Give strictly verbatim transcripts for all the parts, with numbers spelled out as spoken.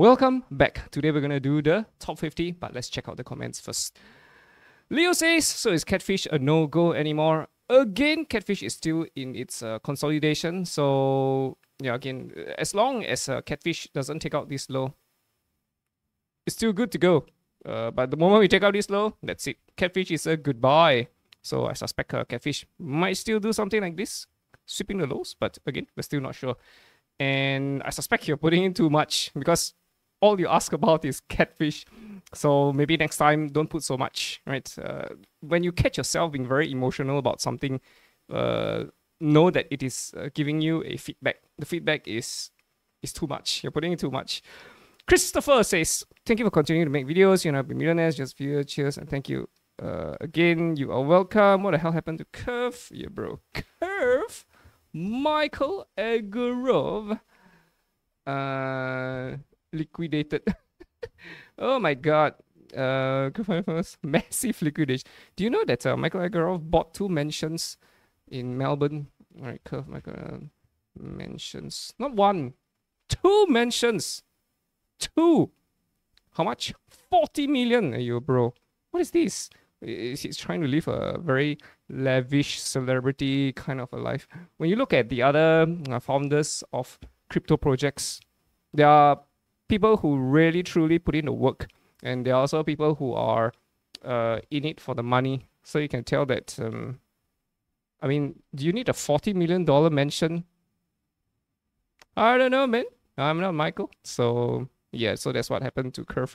Welcome back. Today we're going to do the top fifty, but let's check out the comments first. Leo says, so is Catfish a no-go anymore? Again, Catfish is still in its uh, consolidation. So yeah, again, as long as uh, Catfish doesn't take out this low, it's still good to go. Uh, but the moment we take out this low, that's it. Catfish is a goodbye. So I suspect uh, Catfish might still do something like this, sweeping the lows. But again, we're still not sure. And I suspect you're putting in too much because all you ask about is Catfish. So maybe next time, don't put so much, right? Uh, when you catch yourself being very emotional about something, uh, know that it is uh, giving you a feedback. The feedback is, is too much. You're putting in too much. Christopher says, thank you for continuing to make videos. You know, be millionaires, just view, cheers, and thank you. Uh, again, you are welcome. What the hell happened to Curve? Yeah, bro. Curve? Michael Egorov? Uh... Liquidated. Oh my god. Uh, massive liquidation. Do you know that uh, Michael Egorov bought two mansions in Melbourne? Alright, Curve, Michael. Uh, mansions. Not one. Two mansions. Two. How much? forty million. Yo, bro. What is this? He's trying to live a very lavish celebrity kind of a life. When you look at the other founders of crypto projects, they are people who really truly put in the work, and there are also people who are uh, in it for the money. So you can tell that, um, I mean, do you need a forty million dollar mansion? I don't know, man. I'm not Michael. So yeah, so that's what happened to Curve.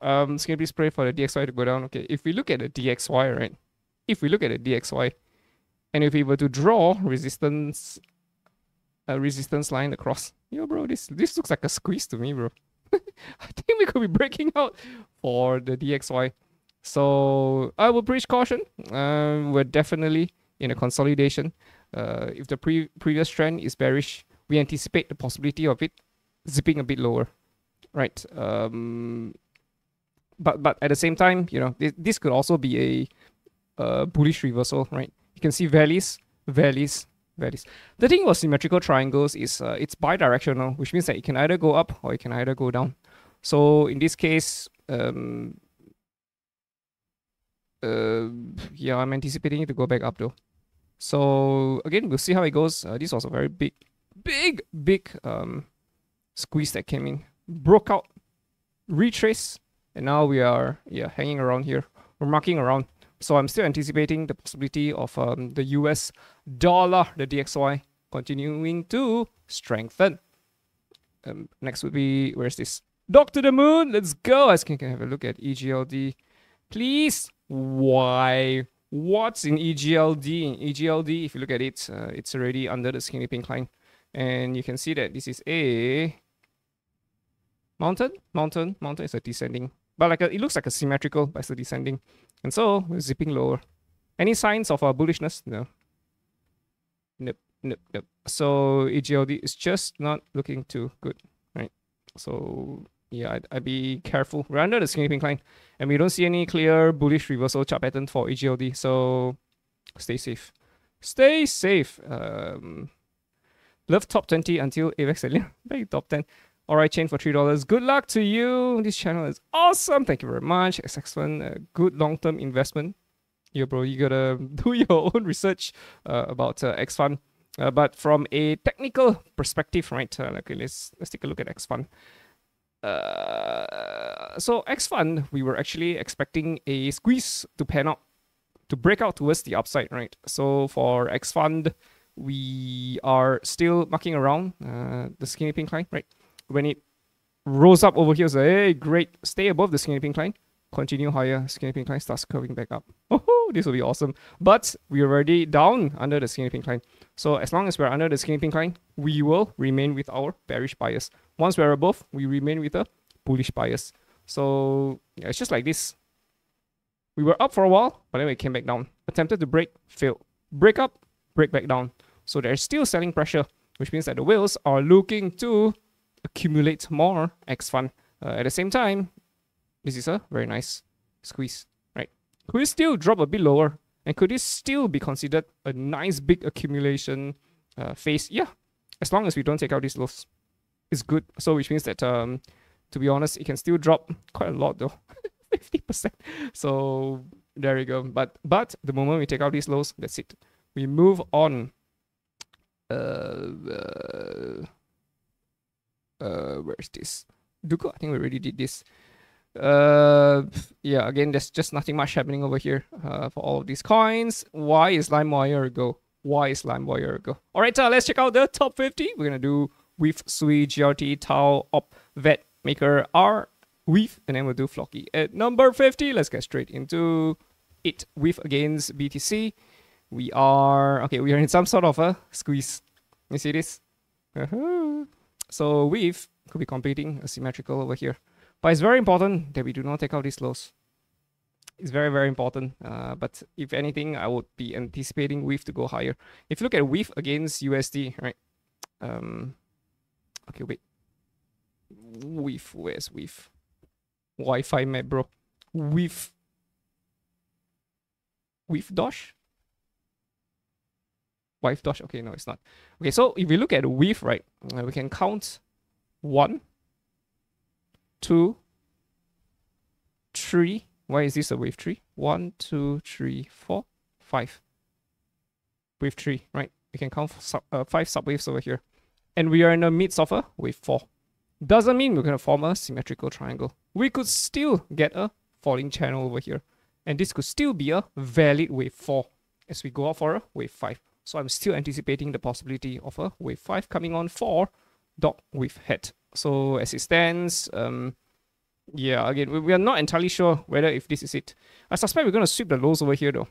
Um, it's going to be spray for the D X Y to go down. Okay, if we look at the D X Y, right? If we look at the D X Y, and if we were to draw resistance, a resistance line across, yo, bro, this this looks like a squeeze to me, bro. I think we could be breaking out for the D X Y. So I will preach caution. Um, we're definitely in a consolidation. Uh, if the pre previous trend is bearish, we anticipate the possibility of it zipping a bit lower, right? Um, but but at the same time, you know, this, this could also be a uh, bullish reversal, right? You can see valleys, valleys, valleys. The thing with symmetrical triangles is uh, it's bidirectional, which means that it can either go up or it can either go down. So in this case, um, uh, yeah, I'm anticipating it to go back up though. So again, we'll see how it goes. Uh, this was a very big, big, big um, squeeze that came in, broke out, retrace, and now we are yeah hanging around here. We're marking around. So I'm still anticipating the possibility of um, the U S dollar, the D X Y, continuing to strengthen. Um, next would be, where's this? Doctor the Moon, let's go. I can have a look at E G L D, please. Why? What's in E G L D? In E G L D, if you look at it, uh, it's already under the skinny pink line. And you can see that this is a mountain, mountain, mountain is a descending. But like a, it looks like a symmetrical, but it's a descending. And so we're zipping lower. Any signs of our bullishness? No. Nope, nope, nope. So E G L D is just not looking too good, right? So yeah, I'd, I'd be careful. We're under the skinny pink line, and we don't see any clear bullish reversal chart pattern for E G L D. So stay safe. Stay safe. Um, love top twenty until A VAX Alien. Back top ten. Alright, chain for three dollars. Good luck to you. This channel is awesome. Thank you very much. It's excellent. Uh, good long-term investment. Yo, bro, you gotta do your own research uh, about uh, X Fund. Uh, but from a technical perspective, right? Uh, okay, let's let's take a look at X Fund. Uh, so X Fund, we were actually expecting a squeeze to pan out, to break out towards the upside, right? So for X Fund, we are still mucking around uh, the skinny pink line, right? When it rose up over here, so hey, great, stay above the skinny pink line, continue higher, skinny pink line starts curving back up. Oh, this will be awesome. But we're already down under the skinny pink line. So as long as we're under the skinny pink line, we will remain with our bearish bias. Once we're above, we remain with a bullish bias. So yeah, it's just like this. We were up for a while, but then we came back down. Attempted to break, failed. Break up, break back down. So there's still selling pressure, which means that the whales are looking to accumulate more X Fund. Uh, at the same time, this is a very nice squeeze, right? Could it still drop a bit lower? And could this still be considered a nice big accumulation uh, phase? Yeah, as long as we don't take out these lows, it's good. So which means that um, to be honest, it can still drop quite a lot though, fifty percent. So there we go. But but the moment we take out these lows, that's it. We move on. Uh, uh, uh where is this? Duco, I think we already did this. Uh, yeah, again, there's just nothing much happening over here uh, for all of these coins. Why is LimeWire go? Why is LimeWire go? All right, uh, let's check out the top fifty. We're gonna do with Sui, G R T, Tau, O P, VeChain, Maker, Arweave, and then we'll do Floki at number fifty. Let's get straight into it. With against B T C, we are okay. We are in some sort of a squeeze. You see this? Uh-huh. So with could be completing asymmetrical over here. But it's very important that we do not take out these lows. It's very, very important. Uh, but if anything, I would be anticipating W I F to go higher. If you look at W I F against U S D, right? Um, okay, wait. W I F, where's W I F? Wi-Fi map, bro. W I F. W I F Dosh? W I F Dosh? Okay, no, it's not. Okay, so if we look at W I F, right? Uh, we can count one. Two, three. Why is this a wave three? One, two, three, four, five. Wave three, right? We can count sub, uh, five subwaves over here, and we are in the midst of a wave four. Doesn't mean we're gonna form a symmetrical triangle. We could still get a falling channel over here, and this could still be a valid wave four as we go out for a wave five. So I'm still anticipating the possibility of a wave five coming on for dogwifhat. So as it stands, um, yeah, again, we, we are not entirely sure whether if this is it. I suspect we're going to sweep the lows over here though.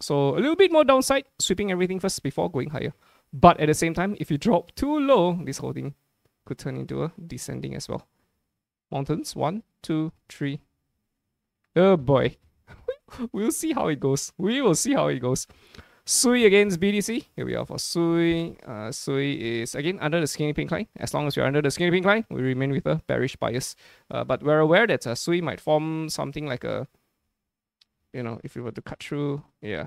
So a little bit more downside, sweeping everything first before going higher. But at the same time, if you drop too low, this whole thing could turn into a descending as well. Mountains, one, two, three. Oh boy. We'll see how it goes. We will see how it goes. Sui against B D C. Here we are for Sui. Uh, Sui is again under the skinny pink line. As long as we are under the skinny pink line, we remain with a bearish bias. Uh, but we're aware that uh, Sui might form something like a, you know, if we were to cut through, yeah.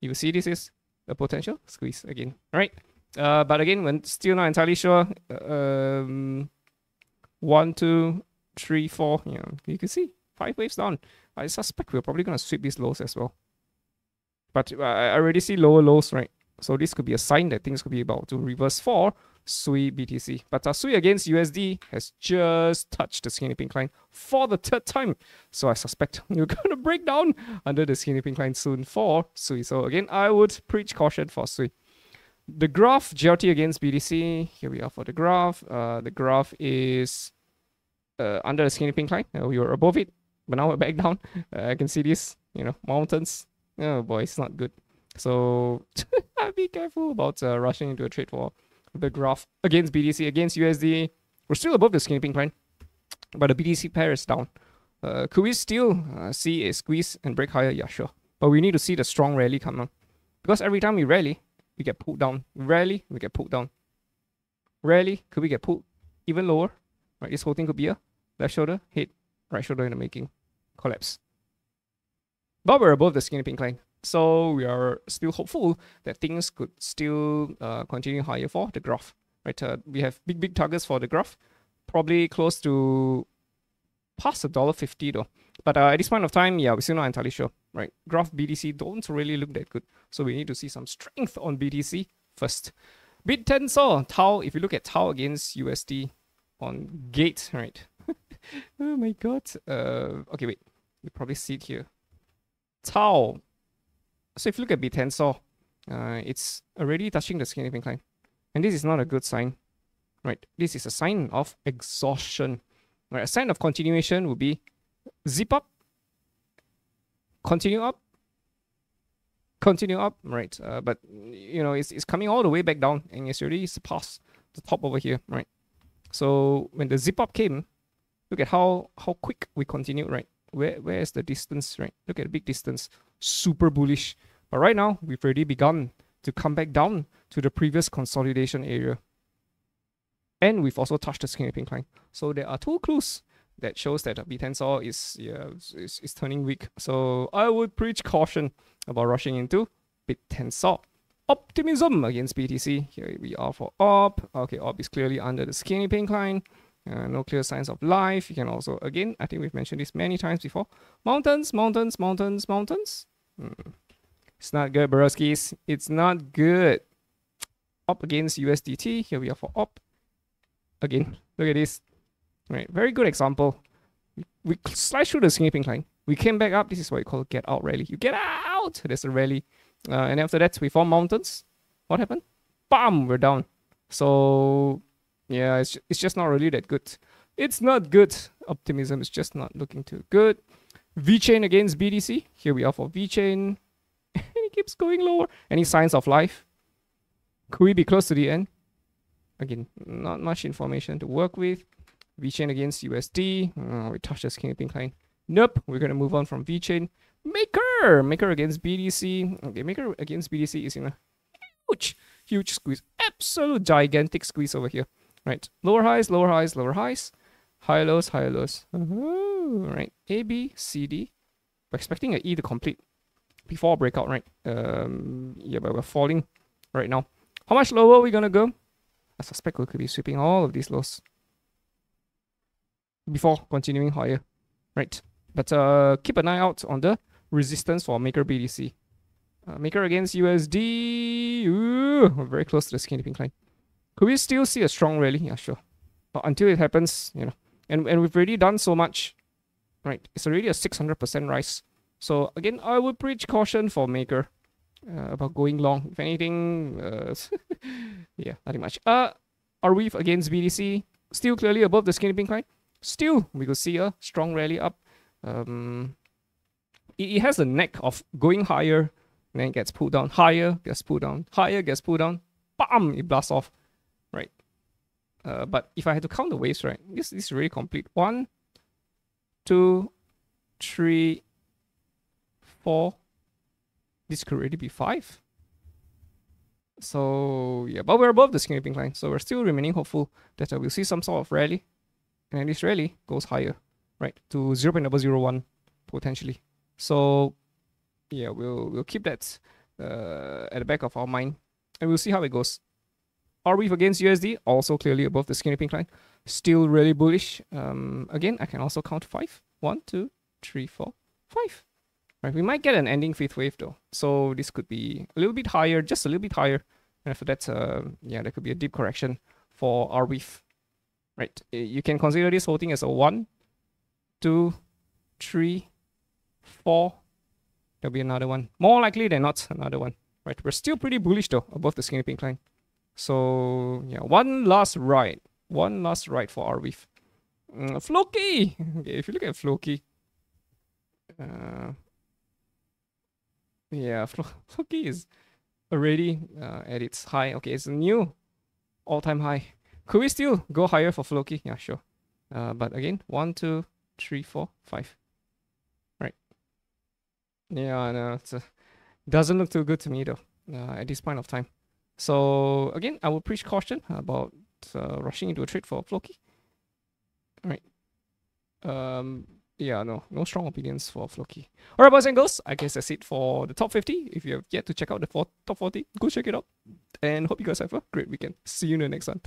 You will see this is a potential squeeze again. All right. Uh, but again, we're still not entirely sure. Uh, um, one, two, three, four. You know, you can see five waves down. I suspect we're probably gonna sweep these lows as well. But I already see lower lows, right? So this could be a sign that things could be about to reverse for Sui B T C. But uh, Sui against U S D has just touched the skinny pink line for the third time. So I suspect you're going to break down under the skinny pink line soon for Sui. So again, I would preach caution for Sui. The graph, G L T against B D C. Here we are for the graph. Uh, the graph is uh, under the skinny pink line. Uh, we were above it, but now we're back down. Uh, I can see this, you know, mountains. Oh boy, it's not good. So be careful about uh, rushing into a trade for the graph against B D C, against U S D. We're still above the skinny pink line, but the B D C pair is down. Uh, could we still uh, see a squeeze and break higher? Yeah, sure. But we need to see the strong rally come on. Because every time we rally, we get pulled down. Rally, we get pulled down. Rally, could we get pulled even lower? Right, this whole thing could be a left shoulder, head, right shoulder in the making. Collapse. But we're above the skinny pink line, so we are still hopeful that things could still uh, continue higher for the graph. Right, uh, we have big, big targets for the graph, probably close to past a dollar fifty though. But uh, at this point of time, yeah, we're still not entirely sure. Right, graph B D C don't really look that good, so we need to see some strength on B D C first. Bit tensor Tau. If you look at Tau against U S D on gate, right? Oh my god. Uh, okay, wait. We probably see it here. Tau. So if you look at B tensor, uh, it's already touching the skinny pink line, and this is not a good sign, right? This is a sign of exhaustion. Right, a sign of continuation would be zip up, continue up, continue up, right? Uh, but you know, it's it's coming all the way back down, and it's already surpassed the top over here, right? So when the zip up came, look at how how quick we continued, right? Where where is the distance, right? Look at the big distance. Super bullish. But right now, we've already begun to come back down to the previous consolidation area. And we've also touched the skinny pink line. So there are two clues that shows that B tensor is, yeah, is, is turning weak. So I would preach caution about rushing into B tensor. Optimism against B T C. Here we are for O P. Okay, O P is clearly under the skinny pink line. Uh, no clear signs of life. You can also, again, I think we've mentioned this many times before. Mountains, mountains, mountains, mountains. Hmm. It's not good, Borowskis. It's not good. O P against U S D T. Here we are for O P. Again, look at this. All right, very good example. We, we slice through the sweeping line. We came back up. This is what we call get out rally. You get out. There's a rally. Uh, and after that, we form mountains. What happened? Bam! We're down. So... yeah, it's, it's just not really that good. It's not good. Optimism is just not looking too good. VeChain against B D C. Here we are for VeChain. And it keeps going lower. Any signs of life? Could we be close to the end? Again, not much information to work with. VeChain against U S D. Oh, we touched the skinny incline. Nope. We're going to move on from VeChain. Maker. Maker against B D C. Okay, Maker against B D C is in a huge, huge squeeze. Absolute gigantic squeeze over here. Right, lower highs, lower highs, lower highs, higher lows, higher lows. Uh-huh. Right, A, B, C, D. We're expecting an E to complete before breakout, right? Um, yeah, but we're falling right now. How much lower are we gonna go? I suspect we could be sweeping all of these lows before continuing higher, right? But uh, keep an eye out on the resistance for Maker B D C. Uh, Maker against U S D. Ooh, we're very close to the skinny pink line. Could we still see a strong rally? Yeah, sure. But until it happens, you know, and, and we've already done so much, right? It's already a six hundred percent rise. So again, I would preach caution for Maker uh, about going long. If anything, uh, yeah, nothing much. Uh, Arweave against B D C, still clearly above the skinny pink line. Still, we could see a strong rally up. Um, it, it has a knack of going higher, and then gets pulled down, higher, gets pulled down, higher, gets pulled down, bam, it blasts off. Right, uh, but if I had to count the waves, right, this, this is really complete. One, two, three, four. This could already be five. So yeah, but we're above the skinny pink line, so we're still remaining hopeful that uh, we'll see some sort of rally, and then this rally goes higher, right, to zero point zero zero one potentially. So yeah, we'll we'll keep that uh, at the back of our mind, and we'll see how it goes. Arweave against U S D, also clearly above the skinny pink line. Still really bullish. Um, again, I can also count five. One, two, three, four, five. Right, we might get an ending fifth wave though. So this could be a little bit higher, just a little bit higher. And after that, uh, yeah, there could be a deep correction for Arweave. Right, you can consider this whole thing as a one, two, three, four. There'll be another one. More likely than not, another one. Right, we're still pretty bullish though, above the skinny pink line. So yeah, one last ride, one last ride for Arweave. Mm, Floki. Okay, if you look at Floki, uh, yeah, Flo Floki is already uh, at its high. Okay, it's a new all-time high. Could we still go higher for Floki? Yeah, sure. Uh, but again, one, two, three, four, five. Right. Yeah, no, it's a, doesn't look too good to me though uh, at this point of time. So again, I will preach caution about uh, rushing into a trade for Floki. All right. Um, yeah, no, no strong opinions for Floki. All right, boys and girls, I guess that's it for the top fifty. If you have yet to check out the top forty, go check it out. And hope you guys have a great weekend. See you in the next one.